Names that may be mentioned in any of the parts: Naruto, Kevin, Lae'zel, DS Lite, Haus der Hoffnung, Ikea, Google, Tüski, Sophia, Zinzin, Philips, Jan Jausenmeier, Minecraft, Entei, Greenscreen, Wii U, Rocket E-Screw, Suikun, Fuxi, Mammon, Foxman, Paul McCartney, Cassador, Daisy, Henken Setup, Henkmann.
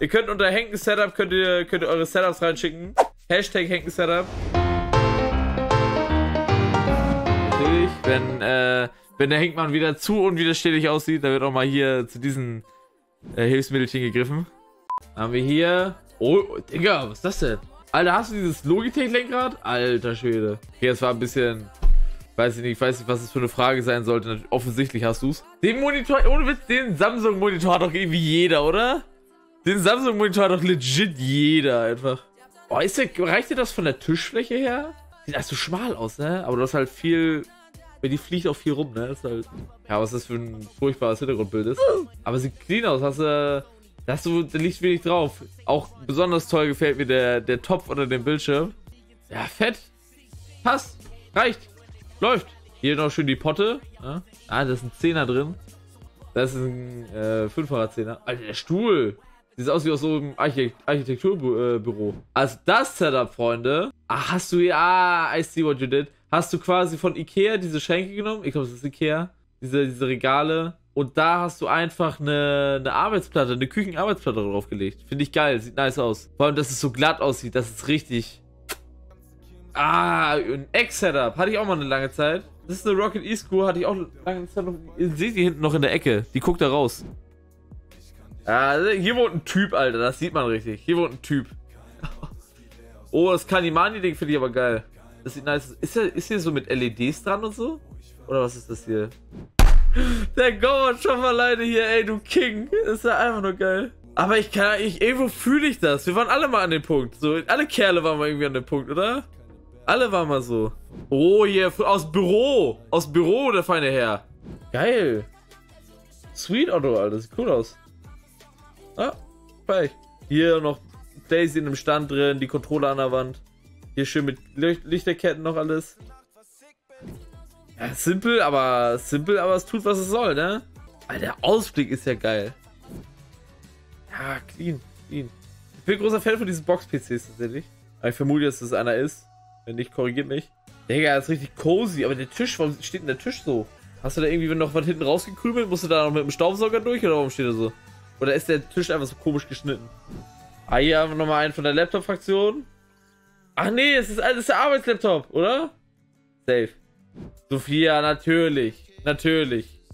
Ihr könnt unter Henken Setup könnt ihr eure Setups reinschicken. Hashtag Henken Setup. Natürlich, wenn der Henkmann wieder zu unwiderstehlich aussieht, dann wird auch mal hier zu diesen Hilfsmittelchen gegriffen. Haben wir hier... Oh, Digga, was ist das denn? Alter, hast du dieses Logitech-Lenkrad? Alter Schwede. Okay, das war ein bisschen... Weiß nicht, was es für eine Frage sein sollte. Offensichtlich hast du's. Den Monitor... Ohne Witz, den Samsung-Monitor hat doch irgendwie jeder, oder? Den Samsung-Monitor hat doch legit jeder einfach. Oh, reicht dir das von der Tischfläche her? Sieht alles so schmal aus, ne? Aber du hast halt viel... Die fliegt auch viel rum, ne? Das ist halt... Ja, was das für ein furchtbares Hintergrundbild ist. Aber sieht clean aus. Da liegt wenig drauf. Auch besonders toll gefällt mir der Topf unter dem Bildschirm. Ja, fett. Passt. Reicht. Läuft. Hier noch schön die Potte. Ja. Ah, das ist ein 10er drin. Das ist ein 5er 10er. Alter, der Stuhl. Sieht aus wie aus so einem Architekturbüro. Also das Setup, Freunde. Ah, hast du hier... Ah, I see what you did. Hast du quasi von Ikea diese Schränke genommen. Ich glaube, das ist Ikea. Diese Regale. Und da hast du einfach eine Arbeitsplatte, eine Küchenarbeitsplatte draufgelegt. Finde ich geil, sieht nice aus. Vor allem, dass es so glatt aussieht, das ist richtig... Ah, ein Eck-Setup, hatte ich auch mal eine lange Zeit. Das ist eine Rocket E-Screw, hatte ich auch lange Zeit noch... Seht ihr hinten noch in der Ecke, die guckt da raus. Ah, hier wohnt ein Typ, Alter, das sieht man richtig. Hier wohnt ein Typ. Oh, das Kanimani-Ding finde ich aber geil. Das sieht nice aus. Ist hier so mit LEDs dran und so? Oder was ist das hier? Der Gott, schon mal alleine hier, ey, du King. Ist ja einfach nur geil. Aber irgendwo fühle ich das. Wir waren alle mal an dem Punkt. So, alle Kerle waren mal irgendwie an dem Punkt, oder? Alle waren mal so. Oh, hier, aus Büro. Aus Büro, der feine Herr. Geil. Sweet Auto, Alter. Sieht cool aus. Ah, fein. Hier noch Daisy in dem Stand drin, die Controller an der Wand. Hier schön mit Lichterketten noch alles. Ja, simpel, aber es tut, was es soll, ne? Alter, der Ausblick ist ja geil. Ja, clean. Ich bin ein großer Fan von diesen Box-PCs tatsächlich. Aber ich vermute, dass das einer ist. Wenn nicht, korrigiert mich. Digga, das ist richtig cozy. Aber der Tisch, warum steht denn der Tisch so? Hast du da irgendwie noch was hinten rausgekrümelt? Musst du da noch mit dem Staubsauger durch oder warum steht er so? Oder ist der Tisch einfach so komisch geschnitten? Ah, hier haben wir nochmal einen von der Laptop-Fraktion. Ach nee, das ist der Arbeitslaptop, oder? Safe. Sophia, natürlich.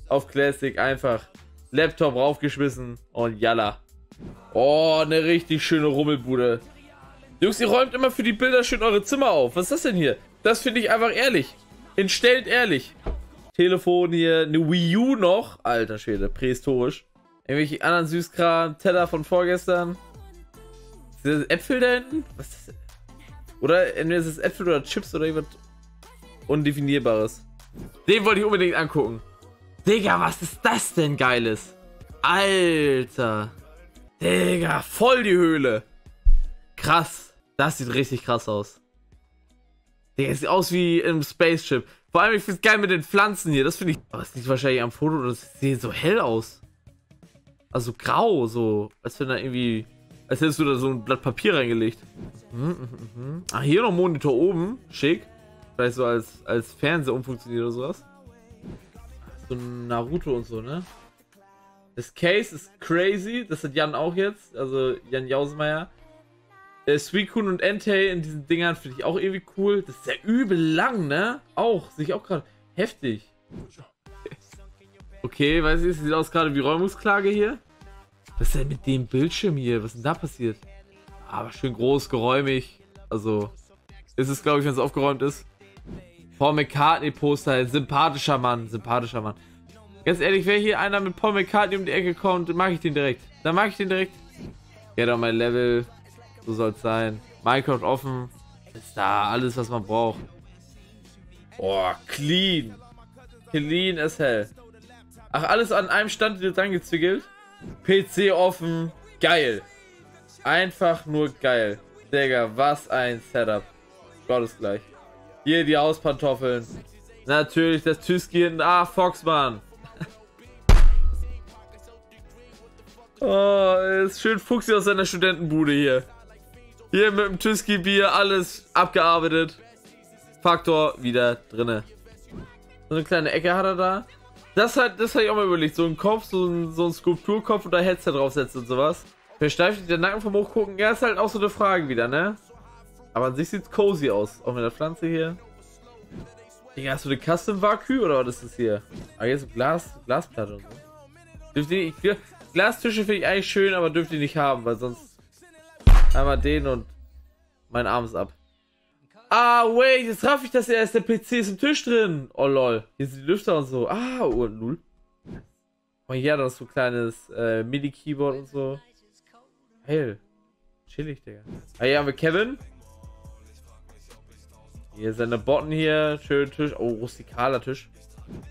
Auf Classic einfach. Laptop raufgeschmissen und jalla. Oh, eine richtig schöne Rummelbude. Jungs, ihr räumt immer für die Bilder schön eure Zimmer auf. Was ist das denn hier? Das finde ich einfach ehrlich. Entstellt ehrlich. Telefon hier, eine Wii U noch. Alter Schwede, prähistorisch. Irgendwelche anderen Süßkram, Teller von vorgestern. Sind das Äpfel da hinten? Was ist das? Oder entweder ist es Äpfel oder Chips oder irgendwas Undefinierbares. Den wollte ich unbedingt angucken. Digga, was ist das denn Geiles? Alter. Digga, voll die Höhle. Krass. Das sieht richtig krass aus. Digga, das sieht aus wie im Spaceship. Vor allem, ich finde es geil mit den Pflanzen hier. Das finde ich... Aber es liegt wahrscheinlich am Foto oder es sieht so hell aus. Also grau, so. Als wenn da irgendwie... Als hättest du da so ein Blatt Papier reingelegt. Ah, hier noch Monitor oben. Schick. Vielleicht so als Fernseher umfunktioniert oder sowas. So Naruto und so, ne? Das Case ist crazy. Das hat Jan auch jetzt. Also Jan Jausenmeier. Suikun und Entei in diesen Dingern finde ich auch irgendwie cool. Das ist ja übel lang, ne? Auch. Sehe ich auch gerade. Heftig. Okay, weiß ich, sieht aus gerade wie Räumungsklage hier. Was ist denn mit dem Bildschirm hier? Was ist denn da passiert? Aber schön groß, geräumig. Also ist es, glaube ich, wenn es aufgeräumt ist. Paul McCartney Poster, sympathischer Mann. Ganz ehrlich, wenn hier einer mit Paul McCartney um die Ecke kommt, dann mag ich den direkt. Get on my level, so soll's sein. Minecraft offen, ist da alles, was man braucht. Oh, clean as hell. Ach, alles an einem Stand wird angezwickelt. PC offen, geil. Einfach nur geil. Digga, was ein Setup. Gottesgleich. Hier die Hauspantoffeln. Natürlich das Tüski hinten. Ah, Foxman. Oh, ist schön Fuxi aus seiner Studentenbude hier. Hier mit dem Tüski-Bier alles abgearbeitet. Faktor wieder drinne. So eine kleine Ecke hat er da. Das hatte ich auch mal überlegt. So ein Kopf, so ein Skulpturkopf und da Headset draufsetzt und sowas. Versteift der Nacken vom Hochgucken, ja, ist halt auch so eine Frage wieder, ne? Aber an sich sieht es cozy aus, auch mit der Pflanze hier. Digga, hast du eine Custom Vacu oder was ist das hier? Ah, jetzt Glasplatte und so. Dürft ihr nicht, Glastische finde ich eigentlich schön, aber dürft ihr nicht haben, weil sonst einmal den und mein Arm ist ab. Ah, wait, jetzt raff ich das erst, der PC ist im Tisch drin. Oh lol, hier sind die Lüfter und so. Ah, oh null. Oh ja, das ist so ein kleines MIDI-Keyboard und so. Hell. Chillig, Digga. Ah, hier haben wir Kevin. Hier seine Botten hier, schön Tisch, oh rustikaler Tisch.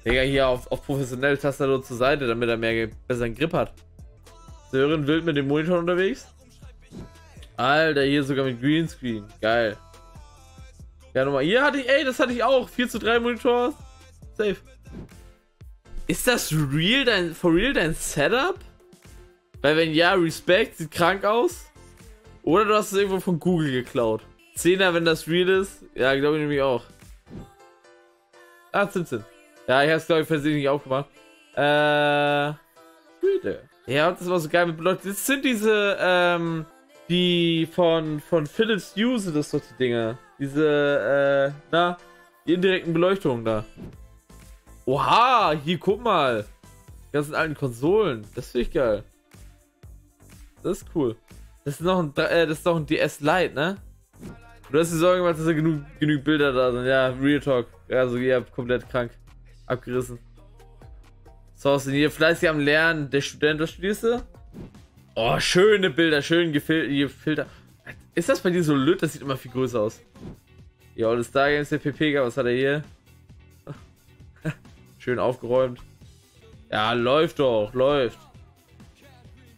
Digga, hier auf professionelle Tastatur zur Seite, damit er mehr besseren Grip hat. Sören wild mit dem Monitor unterwegs. Alter, hier sogar mit Greenscreen, geil. Ja nochmal, hier hatte ich, ey, das hatte ich auch, 4:3 Monitor, safe. Ist das real, for real dein Setup? Weil wenn ja, Respekt, sieht krank aus. Oder du hast es irgendwo von Google geklaut. 10er, wenn das real ist. Ja, glaube ich nämlich auch. Ah, Zinzin. Ja, ich habe es, glaube ich, versehentlich aufgemacht. Güte. Ja, das war so geil mit Block. Das sind diese, die von Philips Use, das doch die Dinger. Diese, na, die indirekten Beleuchtungen da. Oha, hier, guck mal. Die ganzen alten Konsolen. Das finde ich geil. Das ist cool. Das ist noch ein, DS Lite, ne? Du hast dir Sorgen gemacht, dass da genug Bilder da sind. Ja, Real Talk. Also ihr habt komplett krank. Abgerissen. So, sind hier fleißig am Lernen. Der Student, was studierst du? Oh, schöne Bilder, schön gefiltert. Ist das bei dir so löt? Das sieht immer viel größer aus. Ja, All Star Games, der PP, was hat er hier? Schön aufgeräumt. Ja, läuft doch, läuft.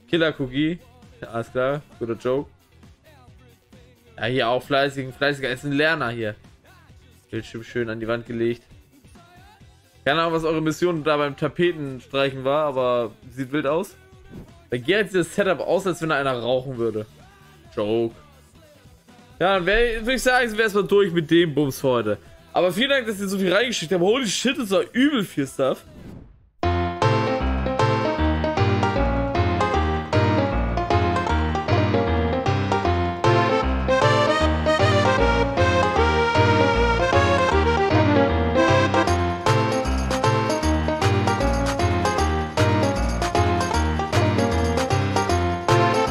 Killer Cookie. Ja, alles klar, guter Joke. Ja, hier auch fleißiger, ist ein Lerner hier. Bildschirm schön an die Wand gelegt. Keine Ahnung, was eure Mission da beim Tapetenstreichen war, aber sieht wild aus. Da geht jetzt dieses Setup aus, als wenn da einer rauchen würde. Joke. Ja, dann würde ich sagen, sind wir erstmal durch mit dem Bums für heute. Aber vielen Dank, dass ihr so viel reingeschickt habt. Holy shit, das war übel viel Stuff.